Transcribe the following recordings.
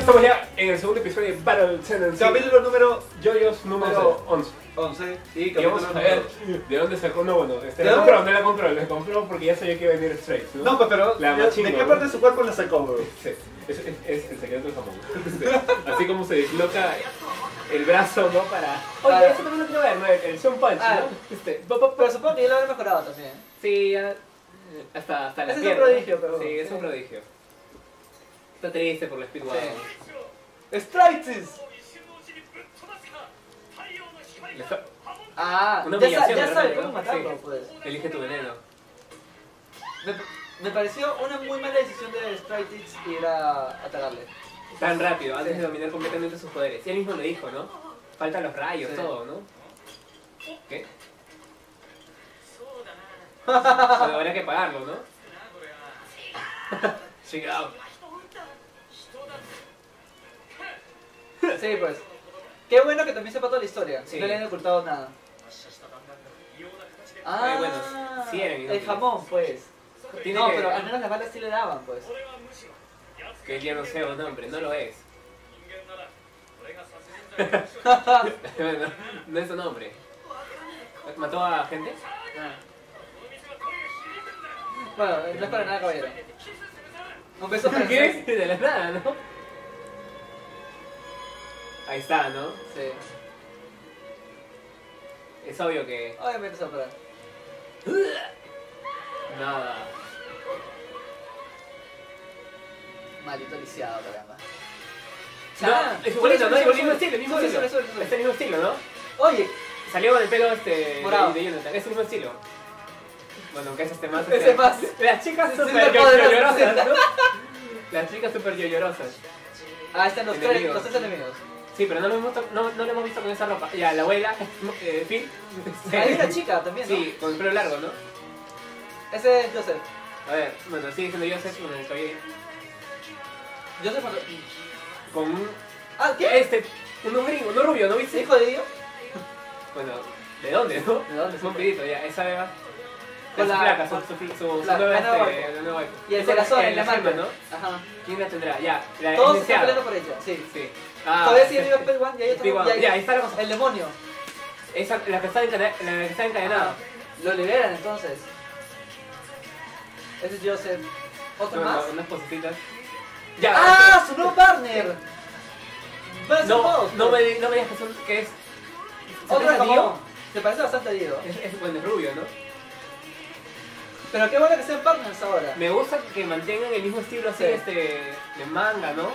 Estamos ya en el segundo episodio de Battle Tendency, capítulo número JoJo's número 11. Y vamos a ver de dónde sacó. No, bueno, la compró porque ya sabía que iba a venir Straizo, ¿no? No, pues, pero la machinga, ¿de qué parte de su cuerpo la sacó, bro? Sí, es el secreto del jamón. Sí. Así como se disloca el brazo, ¿no? Para... Oye, eso también lo quiero ver, ¿no? El Sun Punch, ¿no? Pero supongo que yo lo habré mejorado también. Sí, hasta la pierna. Es un prodigio, pero... Sí, es un prodigio. Está triste por la Speed Wagon. ¡Straizo! Ah, ya sabes cómo matarlo, pues. Elige tu veneno. Me pareció una muy mala decisión de Straizo ir a atacarle. Tan rápido, antes de dominar completamente sus poderes. Y él mismo lo dijo, ¿no? Faltan los rayos, todo, ¿no? ¿Qué? Pero habrá que pagarlo, ¿no? Chingado. Sí, pues. Qué bueno que también sepa toda la historia. Sí. No le han ocultado nada. Ah, bueno, sí, el jamón, pues. No, pero al menos las balas sí le daban, pues. Que él ya no sea un hombre, no lo es. No es un hombre. ¿Mató a gente? Bueno, no es para nada, caballero. Un beso para ¿qué? De la nada, ¿no? Ahí está, ¿no? Sí. Es obvio que... Obviamente soplar. Nada. Maldito lisiado, caramba. No, es igualito, ¿no? Es el mismo estilo, el mismo estilo. Es el mismo estilo, ¿no? Oye. Salió con el pelo morado de Jonathan. Es el mismo estilo. Bueno, aunque es más... Ese más. Las chicas super llorosas, ¿no? Las chicas super llorosas. Ah, están los tres enemigos. Sí, pero no lo hemos visto con esa ropa. Ya, la abuela, Phil. Hay una chica también, ¿no? Sí, con el pelo largo, ¿no? Ese es Joseph. A ver, bueno, sigue siendo Joseph con el cabello. Joseph con un... Ah, ¿qué? Un gringo, no rubio, ¿no viste? ¿Hijo de Dio? Bueno, ¿de dónde, no? ¿De dónde? Es un pedito, ya, esa beba. Con la placa, su nueva. Y el corazón, en la mano, ¿no? Ajá. ¿Quién la tendrá? Ya, la todos están peleando por ella. Sí, sí. Todavía sigue vivo Speed Wagon y ahí está. Ya, ahí está la cosa. El demonio. Esa, la que está encadenada. Lo liberan entonces. Ese es Joseph. ¿Otro más? Unas cositas. Ya. ¡Ah! ¡Su nuevo partner! No me digas que es... Otro Dio. Se parece bastante a Dio. Es bueno, rubio, ¿no? Pero qué bueno que sean partners ahora. Me gusta que mantengan el mismo estilo así, sí. De manga, ¿no?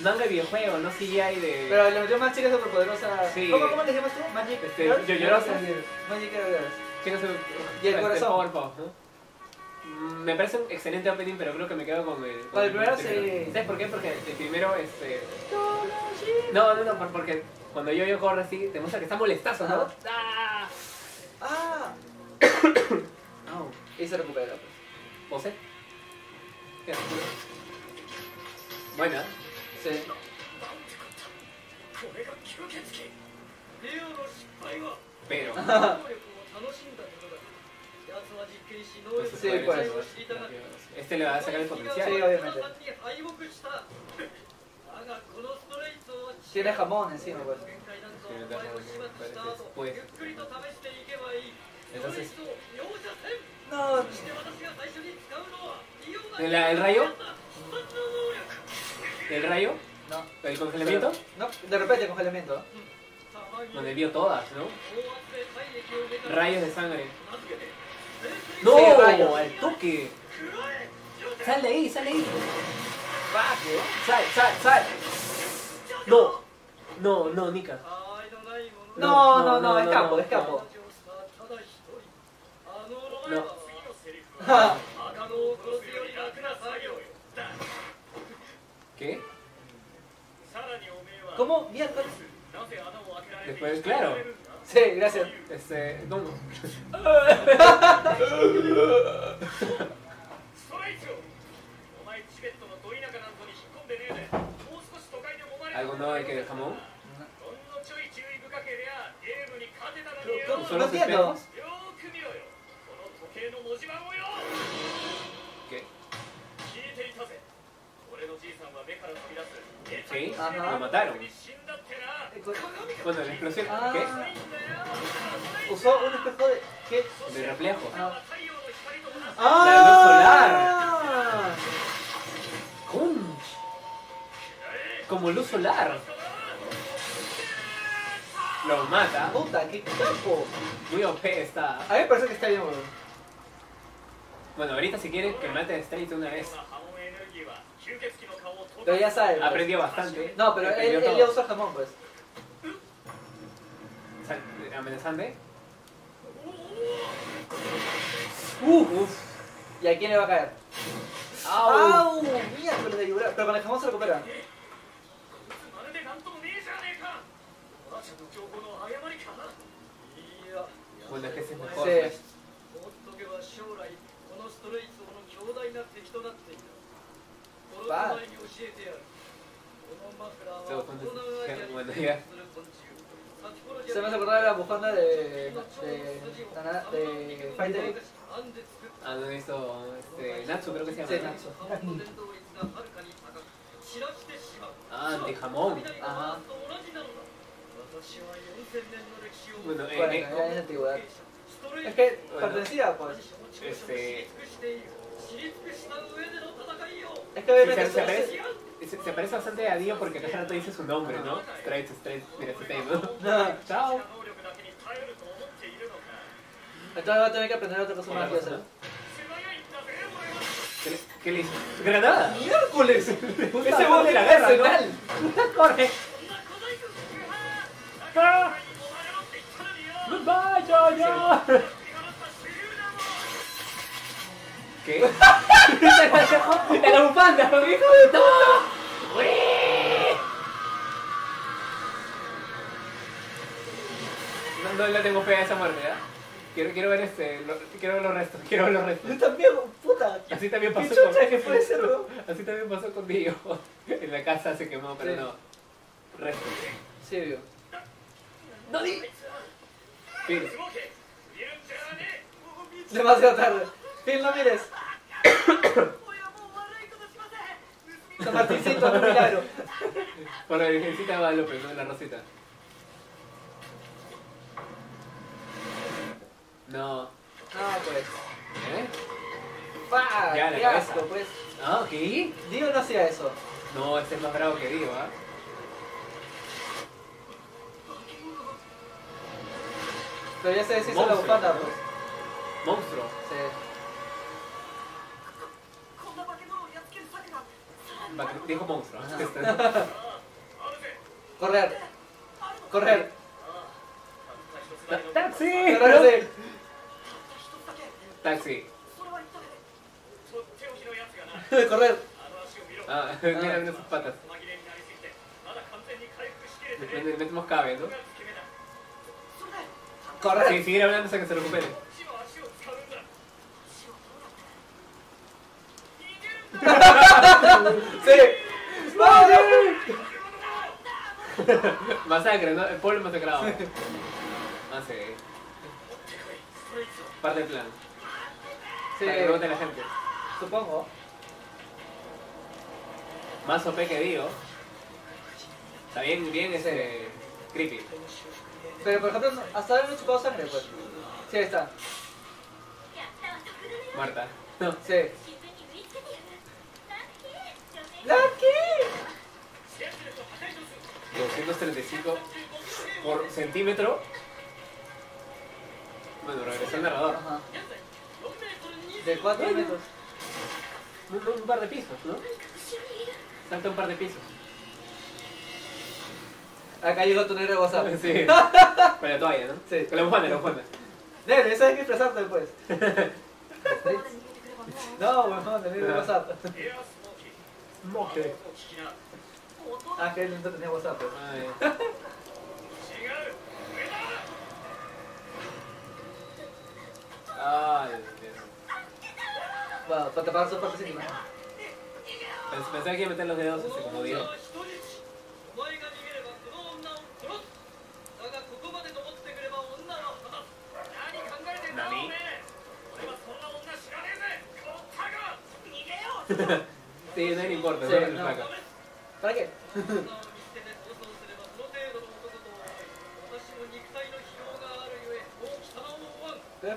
Manga de videojuego, no CGI de... Pero le metió más chicas superpoderosas... Sí. ¿Cómo le llamas tú? Magic Girls. Yoyorosas. Magic Girls. Chicas y el corazón. Me parece un excelente opening, pero creo que me quedo con el... Con el primero, sí. ¿Sabes por qué? Porque el primero, No, porque cuando yo corro así, te muestra que está molestazo, ¿no? ¡Ah! ¡Ah! Y se recupera, pues. ¿Pose? ¿Qué haces? Buena. Sí. Pero... Sí, pues. Este le va a sacar el potencial. Sí, obviamente. Tiene jamón encima, pues. Pues. Entonces... No. ¿El rayo? ¿El rayo? No. ¿El congelamiento? No, de repente congelamiento. Donde vio todas, ¿no? Rayos de sangre. ¡No! Sí, rayo. ¡El toque! ¡Sal de ahí, sal de ahí! ¡Sal! No, Nika. No, escapo. No. ¿Qué? ¿Cómo? Bien, después, claro. Sí, gracias. ¿Cómo? ¿Algo nuevo hay que el jamón? No entiendo. Ajá. Lo mataron. Bueno, la explosión. Ah. ¿Qué? Usó un espejo de... ¿Qué? De reflejo. Ah. ¡Ah! ¡La luz solar! ¡Cunch! Como luz solar. Lo mata. ¡Puta, qué capo! Muy OP está. A mí me parece que está bien, boludo. Bueno, ahorita si quieres que mate a Straizo una vez. Pero ya sabes. Pues. Aprendió bastante. No, pero él ya usó jamón, pues. ¿Amenazante? Uf. ¿Y a quién le va a caer? ¡Au! ¡Mierda! Pero de llorar. Pero con el jamón se recupera. Bueno, es que ese es mejor. Sí. Se me hace acordar de la bufanda de Fighter. Ah, no he visto... Natsu creo que se llama. Sí, Natsu. Ah, de jamón. Ajá. Bueno, es antigüedad. Es que pertenecía, pues. Es que obviamente se parece bastante a Dio porque acá no te dice su nombre, ¿no? Straizo, mira este tema. No, chao. Entonces va a tener que aprender otra cosa más que hacer. ¿Qué le hizo? ¡Granada! ¡Miércoles! ¡Ese huevo de la guerra, ¿no? ¡Corre! ¡Goodbye, Jojo! ¿Qué? ¡En la bufanda! ¡Hijo de todo! No le tengo fe a esa muerte, ¿verdad? Quiero ver quiero ver los restos, Yo también, puta. Así también pasó así también pasó con Dio. En la casa se quemó, pero no. Restos. Sí, vio. ¡No di! Phil. Demasiado tarde. Phil, no mires. Tomatincito, un milagro. Por la virgencita va López, no la rosita. No. Ah, pues. ¿Eh? ¡Pah! Ya, la cabeza. Asco, pues. Ah, ok. Dio no hacía eso. No, este es más bravo que Dio, ¿ah? Pero ya se deshizo la bufanda, pues. Monstruo. Sí. Dijo monstruo. Correr. Correr. ¡Taxi! ¡Correr! ¡Taxi! ¡Correr! Ah, mira, mira sus patas. Le metemos cabe, ¿no? ¡Correr! Sí, sigue hablando hasta que se recupere. ¡Sí! ¡Vale! Masacre, ¿no? El pueblo masacrado. Ah, sí. Parte del plan. Sí. Para que vote la gente. Supongo. Más OP que Dio. Está bien, ese... creepy. Pero por ejemplo, hasta ahora no he chupado sangre, pues. Sí, está. Marta. No. Sí. ¡Lucky! 235 por centímetro. Bueno, regresó el narrador. Ajá. De 4 metros. Un par de pisos, ¿no? Salta un par de pisos. Acá llegó tu negro de WhatsApp. Sí. Con la toalla, ¿no? Sí. Con la bufanda, Negro, ya sabes que expresarte después. No, el negro de WhatsApp. Moque. Ah, que él no tenía WhatsApp. Ay, Dios. Bueno, para tapar su partecita. Pensé que iba a meter los dedos así como Dio. ¿Nani? Sí, no le importa, no le importa. ¿Para qué?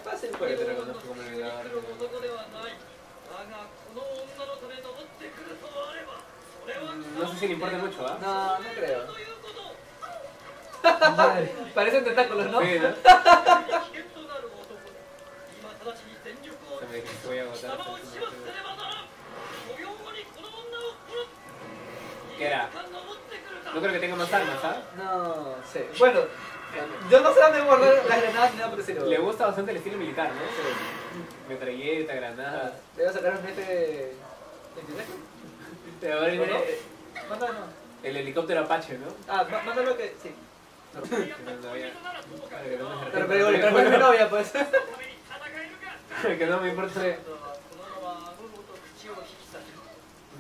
fácil porque te reconozco como mi gran amigo. No sé si le importa mucho, ¿ah? ¿Eh? No, no creo. Madre. Parecen tentáculos, ¿no? Sí, ¿no? Se me agotar. ¿Qué era? No creo que tenga más armas, ¿ah? ¿Eh? No sé. Bueno, yo no sé dónde guardar las granadas ni nada por decirlo. Le gusta bastante el estilo militar, ¿no? Se... metralleta, granadas. Le voy a sacar un este... ¿Te va a venir? Mándalo. El helicóptero Apache, ¿no? Ah, mándalo que... sí. No, pero es mi novia, pues. Que no me importa.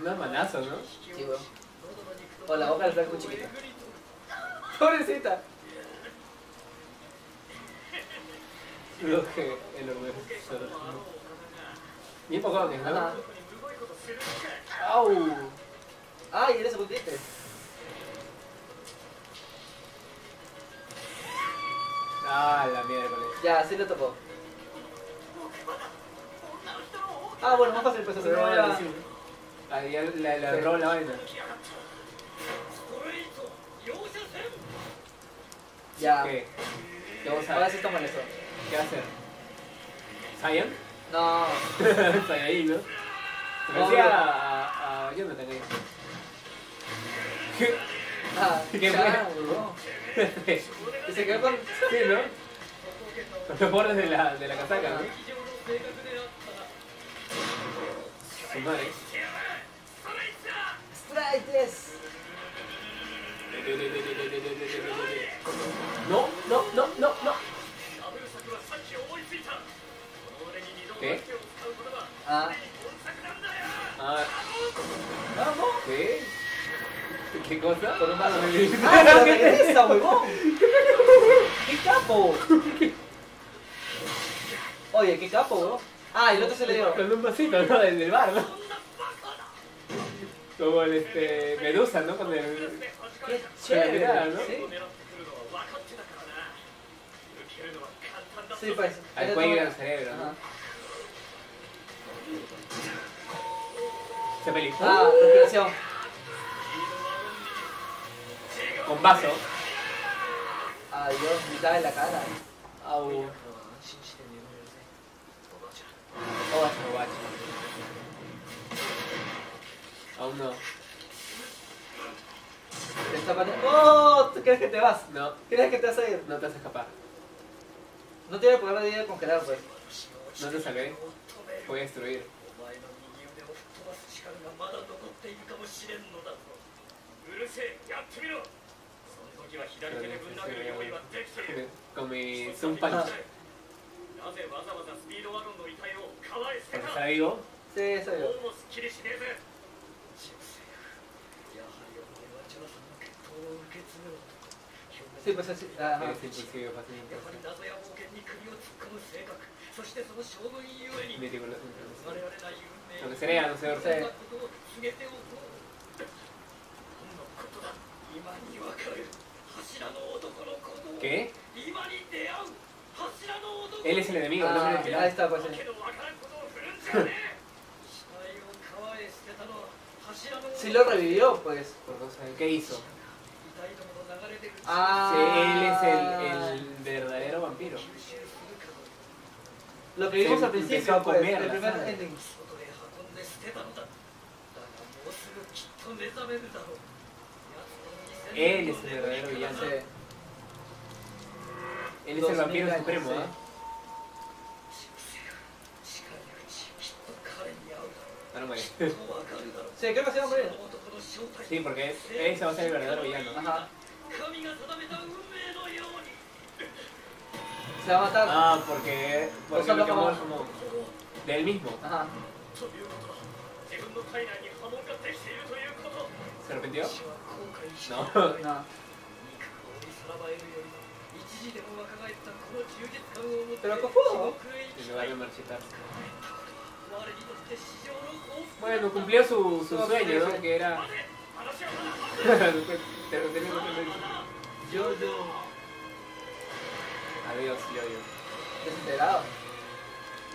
Una manaza, ¿no? Sí, bueno. O la hoja del blanco muy chiquita. Pobrecita. Creo que el orgullo es solo. Bien poco lo que es, ¿no? ¡Au! ¡Ay, eres un puntiste! ¡Ah, la mierda! Ya, sí lo topó. Ah, bueno, más fácil pues. Ahí le robó la vaina. Ya. ¿Qué? Ahora sí está molesto. ¿Qué va a hacer? ¿Saiyan? No. Saiyan, ¿no? Parecía a Jonathan. Ah, qué bueno. Y se quedó con... sí, ¿no? Con los bordes de la casaca, ¿no? Su madre. ¡Straites! No, no, no, no, no. ¿Qué? Ah. Ah. ¿Vamos? ¿Qué? ¿Qué cosa? Por un malo me vi. ¡Ah, la regresa, huevón! ¡Qué capo! Oye, qué capo, huevón. Ah, el otro se le dio. Con un vasito, ¿no? Del bar, ¿no? Como el Medusa, ¿no? Con el... qué chévere, ¿no? Sí. Sí, pues. Al cuello y al cerebro, ¿no? Ah, respiración. Con vaso. Adiós, mitad de la cara. Au. Oh, guacho. Aún no. Te está pateando. ¡Oh! ¿Tú crees que te vas? No. ¿Crees que te vas a ir? No te vas a escapar. No tiene poder de ir a congelar, pues. No te salvé. Voy a destruir. Con mi Zoom Punch. ¿Está vivo? Sí, está vivo. Sí, pues así. Ajá. Lo que sería, no sé, ¿verdad? Sí. ¿Qué? Él es el enemigo, no es el enemigo. Ahí está, pues. Sí lo revivió, pues. ¿Qué hizo? Ah. Sí, él es el verdadero vampiro. Lo que vimos al principio, pues, el primer ending. Él es el verdadero villano. Él es el vampiro supremo, ¿eh? Ah, no me digas. Sí, creo que se va a morir. Sí, porque ese va a ser el verdadero villano. Ajá. Se va a matar. Ah, porque lo quemó como... de él mismo. Ajá. ¿Se arrepintió? No. No. Pero cojudo. Y le va a marchitar. Bueno, cumplió su sueño, ¿no? Que era... Yo. Adiós, yo. Desesperado.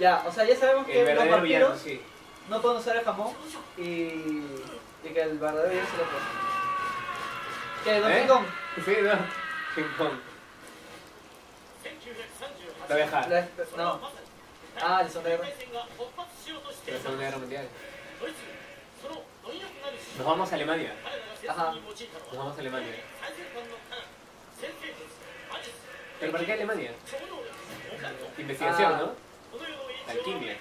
Ya, o sea, ya sabemos que los vampiros villano, sí, no pueden usar el jamón y que el verdadero villano se lo puede. ¿Qué? ¿Don King Kong? Sí, no. King Kong. La vieja. No. Ah, el sombrero. El sombrero mundial. Nos vamos a Alemania. Ajá. Nos vamos a Alemania. ¿Pero para qué Alemania? Investigación, ¿no? Alquimia.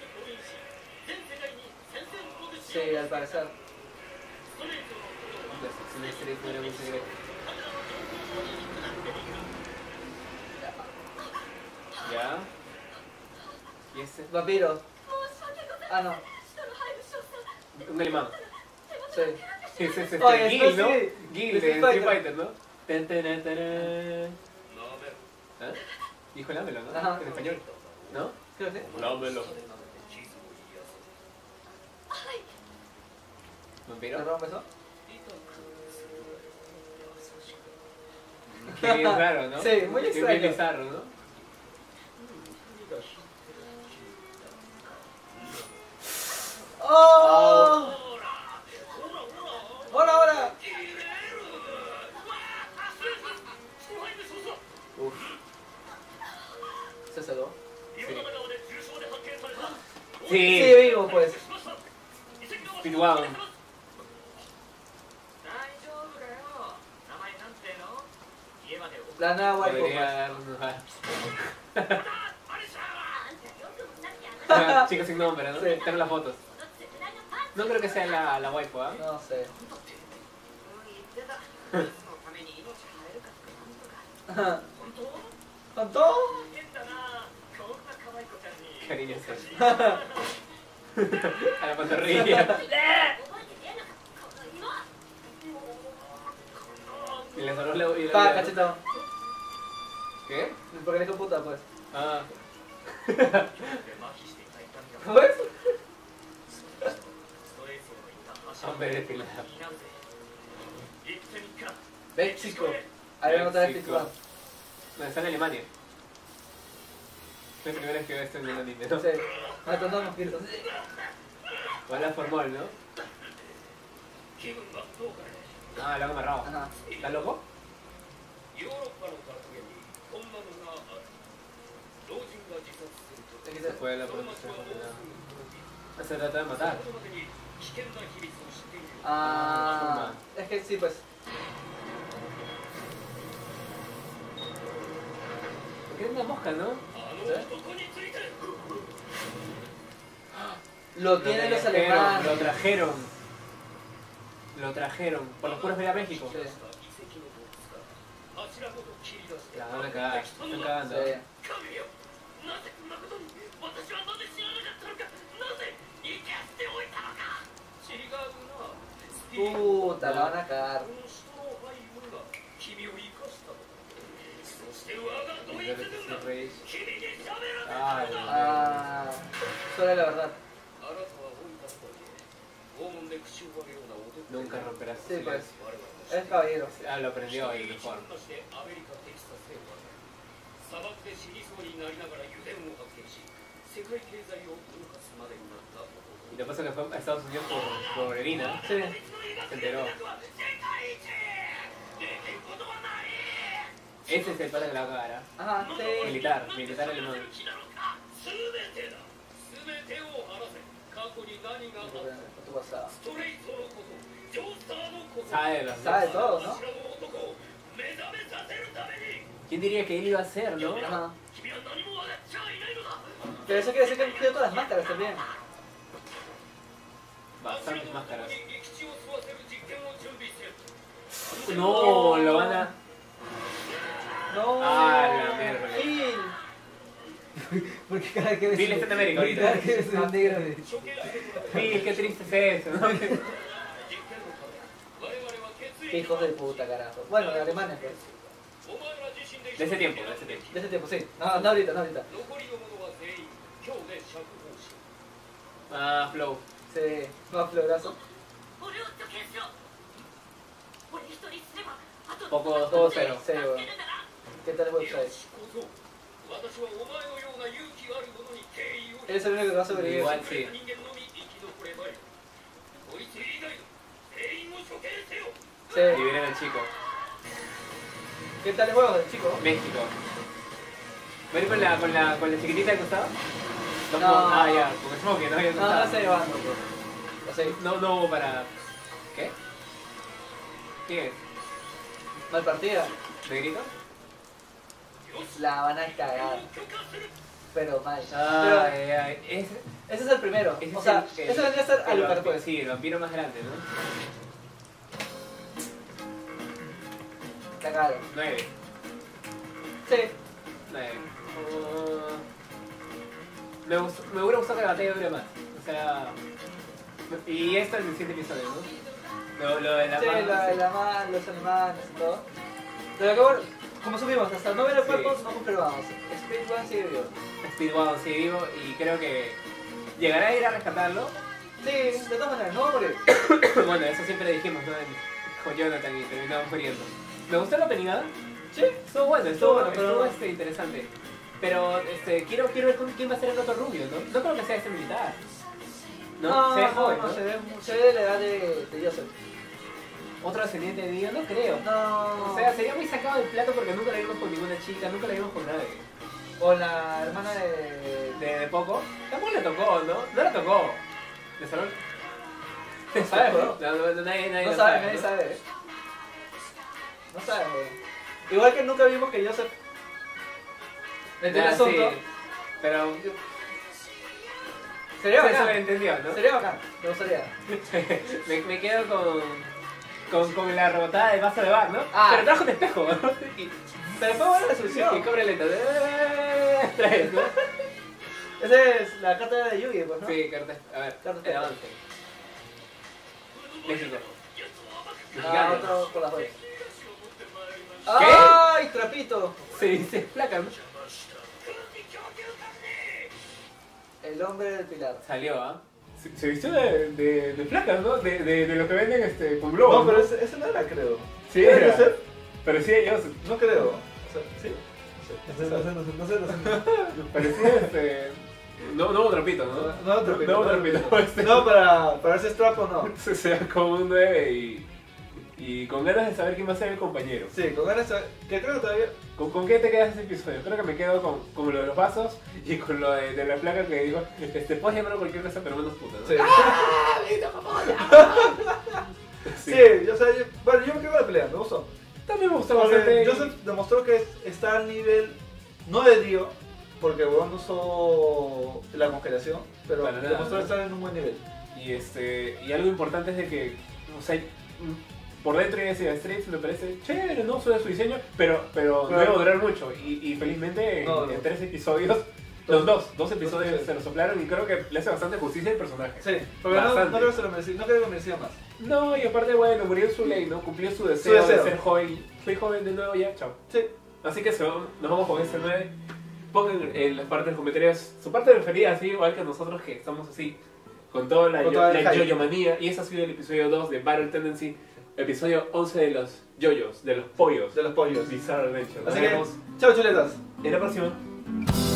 Sí, al parecer. La sección de Straizo era muy secreta. Ya. ¿Y este? Vampiro. Ah, no. Un alemán. Sí. Es este Gil, ¿no? Gil de Street Fighter, ¿no? Ten, ten, ten, ten. ¿Eh? Dijo lámelo, ¿no? Ajá. En español. ¿No? Creo que sí. Lámelo. ¿Vampiro? ¿Te rompe eso? Qué bizarro, ¿no? Sí, muy extraño. Qué bizarro, ¿no? ¡Oh! ¡Hola, hola! Uf. ¿Se saló? Sí. Sí. Sí, vivo pues. Speed Wagon. La nueva waifu. Chicos sin nombre, ¿no? Sí. Están en las fotos. No creo que sea la waifu, ¿eh? No sé. ¿Cuánto? Cariño, a la pantorrilla. Y le sonó la... Pa, cachetón. ¿Qué? Porque le dijo puta, pues. Ah. ¿Pues? Hombre de pilar. Ve, chico. Ahí vemos otra vez titular. No, está en Alemania. Es la primera vez que veo esto en el anime, ¿no? Sí, matando a mosquitos. O a la formol, ¿no? Ah, lo hago amarrado. Ajá. ¿Estás loco? Es que se fue la producción. Se trata de matar. Ah, es que sí, pues. Es una mosca, ¿no? Lo tienen los alemanes. Lo trajeron. Lo trajeron. Por los puros de a México. Sí. La van a cagar. Están cagando. Sí. Puta, la van a cagar. Ah, solo la verdad. Nunca romperás. Sí, pues. Es caballero. Ah, lo aprendió ahí mejor. Y lo pasa que fue a Estados Unidos por Irina. Sí. Se enteró. Ese es el padre de la cara. Ajá, sí. Militar, militar alemán. Sabe todo, ¿no? ¿Quién diría que él iba a ser, no? Ajá. Pero eso quiere decir que han cogido todas las máscaras también. Bastantes máscaras. No, lo van a... No. Ah, la mierda. Porque cada que ves. Bill está en América ahorita. Cada que ves un negro. Bill, qué triste es eso, ¿no? Qué hijos de puta, carajo. Bueno, de Alemania, pues. De ese tiempo, de ese tiempo. De ese tiempo, sí. No, no ahorita, no ahorita. Ah, flow. Sí, más florazo. Poco 2-0. Sí, bueno. ¿Qué tal el website? Eres el único que va a sobrevivir. Igual sí. Sí. Y vienen el chico. ¿Qué tal el juego del chico? México. ¿Ven con la chiquitita de costado? No, no. Ah, ya, porque es Smokey, no había costado. No, no sé, va. No hubo para... ¿Qué? ¿Qué es? ¿Mal partida? ¿De grito? La van a cagar. Pero mal. Ah, ese es el primero. O sea, eso debería ser algo para después. Sí, el vampiro más grande, ¿no? Cagado. 9. Sí. 9. Me hubiera gustado que la batalla dure más. O sea... Y esto es 17 episodios, ¿no? Lo de la mano. Sí, lo de la mano, los alemanes y todo. Pero acabo, como supimos, hasta 9 de cuerpos sí. No comprobamos. Speed Wagon sigue vivo. Speed Wagon sigue vivo y creo que... ¿Llegará a ir a rescatarlo? Sí, de todas maneras, no va a morir. Bueno, eso siempre dijimos, ¿no? Con Jonathan y terminamos muriendo. ¿Me gustó la oportunidad? Sí, estuvo bueno, estuvo interesante. Pero quiero ver quién va a ser el otro rubio, ¿no? No creo que sea este militar. No, se ve joven, ¿no? Se ve de la edad de Joseph. ¿Otro descendiente de Dio? No creo. No. O sea, sería muy sacado del plato porque nunca la vimos con ninguna chica, nunca la vimos con nadie. O la hermana de Poco. Tampoco le tocó, ¿no? No la tocó. ¿Le salón? No sabe, bro. No sabe, nadie sabe. No sabes, weón. Igual que nunca vimos que Joseph... Entendió el asunto. Sí, pero... Sería bacán. Se entendió, ¿no? Sería bacán. Me gustaría. me quedo con la rebotada del vaso de bar, ¿no? Ah. Pero trajo un espejo, ¿no? Pero fue buena resolución. Y cobre lento. Traes, ¿no? Esa es la carta de Yugi, pues, ¿no? Sí, carta... A ver, el avance. México. Ah, otro por las joyas. ¿Qué? ¡Ay, trapito! Sí, se placan. El hombre del pilar. Salió, ¿ah? ¿Eh? Se vistió de placas, ¿no? De lo que venden con globos. No, pero ese no era, creo. Sí, era. Parecía yo. No creo. O sea, sí. No sé. Parecía No, trapito, ¿no? No, trapito. No, para ver si es trapo o no. O sea, como un 9 y con ganas de saber quién va a ser el compañero. Sí, con ganas de saber... Que creo que todavía... ¿Con qué te quedas ese episodio? Creo que me quedo con lo de los vasos y con lo de la placa que digo... puedes llamarlo cualquier cosa pero menos puta, ¿no? Sí. ¡Ah! Sí, yo me quedo con la pelea, me gustó. También me gustó bastante. Joseph demostró que está al nivel... No de Dio, porque huevón no usó la congelación, pero bueno, demostró estar en un buen nivel. Y y algo importante es de que... O sea, por dentro y ese Straizo me parece chévere, ¿no? Su diseño, pero no iba a durar mucho. Y felizmente en 3 episodios, dos episodios se lo soplaron y creo que le hace bastante justicia al personaje. Sí, porque no creo que se lo merecía, no creo que merecía más. No, y aparte, bueno, murió en su ley, ¿no? Cumplió su deseo de ser joven. Soy joven de nuevo ya, chao. Sí. Así que nos vamos con este 9. Pongan en las partes de los comentarios su parte preferida, así igual que nosotros que estamos así, con toda la yo-yo manía. Y ese ha sido el episodio 2 de Battle Tendency. Episodio 11 de los yoyos, de los pollos. Bizarre Adventure. Así que, chao chuletas. En la próxima.